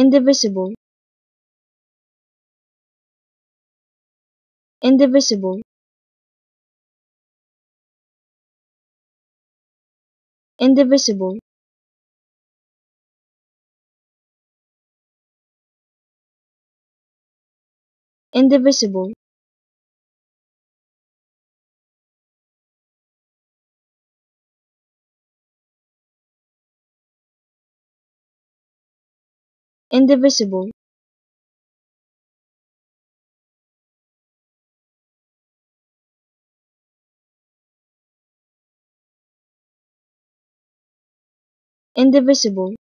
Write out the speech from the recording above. Indivisible. Indivisible. Indivisible. Indivisible. Indivisible. Indivisible.